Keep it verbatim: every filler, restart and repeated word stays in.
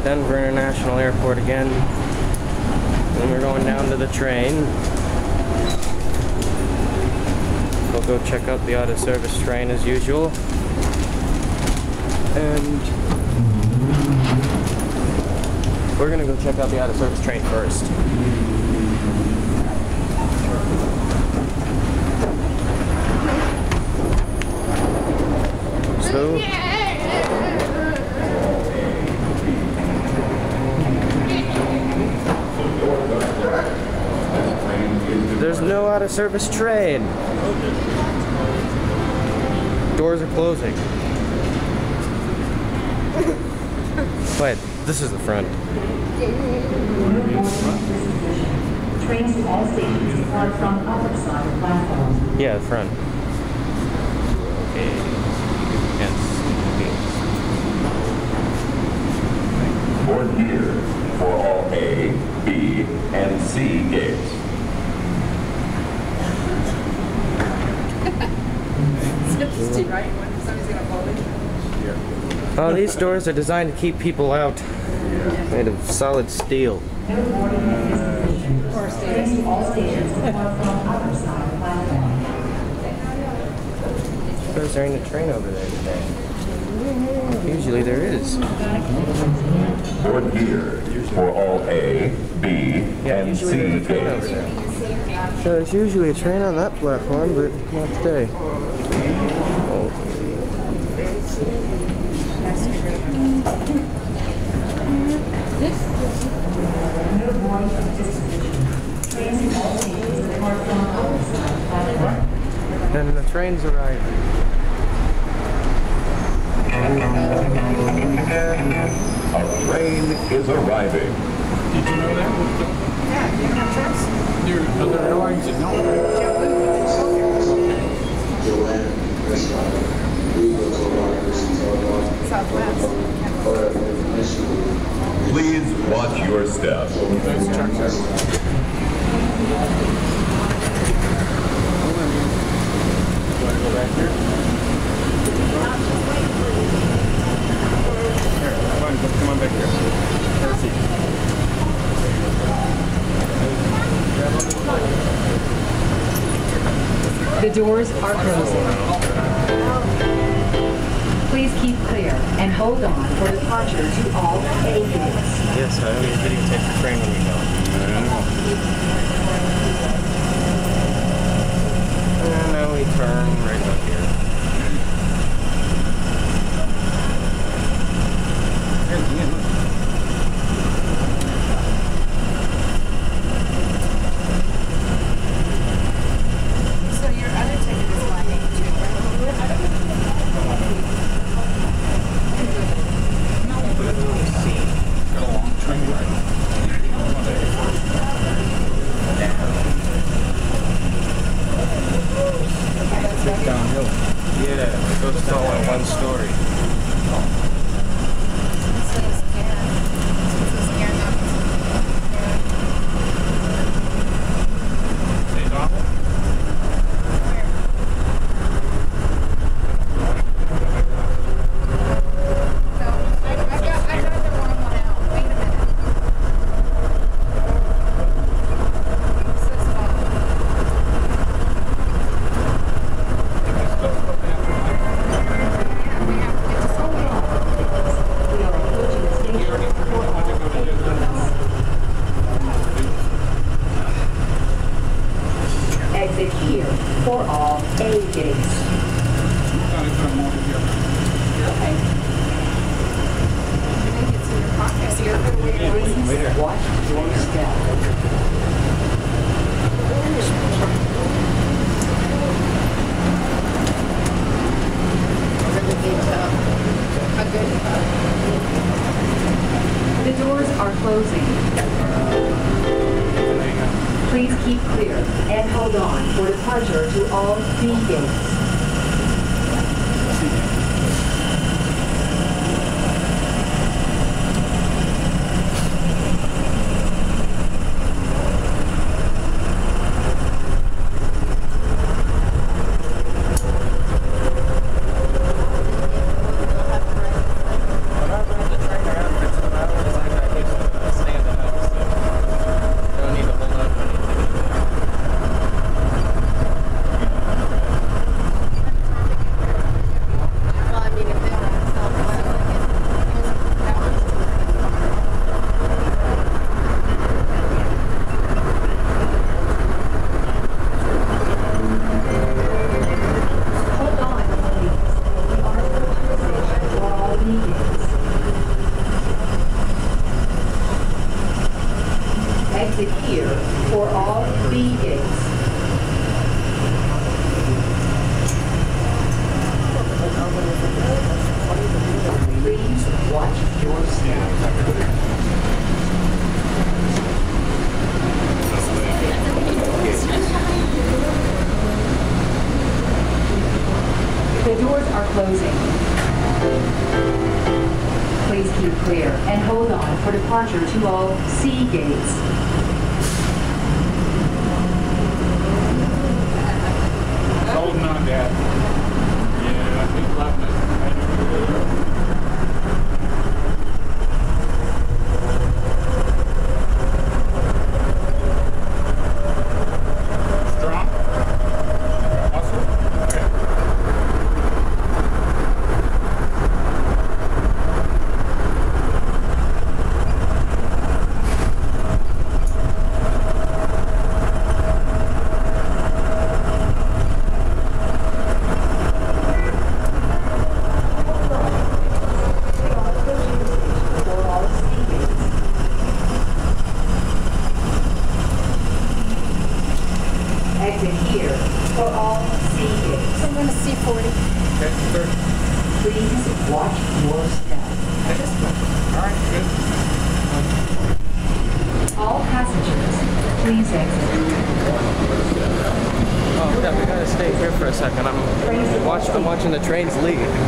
at Denver International Airport again. And we're going down to the train. We'll go check out the out of service train as usual. And we're gonna go check out the out of service train first. So there's no out of service train. Doors are closing. Wait, this is the front. Trains to all stations are from other side of platform. Yeah, the front. Okay. Board here for all A, B, and C gates. It's right when somebody's gonna hold it. Oh, these doors are designed to keep people out. Yeah. Made of solid steel. Because there ain't a train over there today. Usually there is. Board here for all A, B, yeah, and C gates. So there's usually a train on that platform, but not today. And the train's arriving. A train is arriving. Did you know that? Yeah, you have trucks. There are other airlines that don't. Southwest. Please watch your step. Do I go back here? Come on back here. Have a seat. The doors are closing. Please keep clear and hold on for departure to all A gates. Yes, I always videotape the train when we go. And now we turn right up here. Please keep clear and hold on for departure to all C gates. What happened to the train? queue clear and hold on for departure to all C gates. Exit here for all C gates. I'm going to C forty. Okay, sir. Please watch your step. Okay. All right, good. All passengers, please exit. Oh, yeah, we got to stay here for a second. I'm watching, I'm watching the trains leave.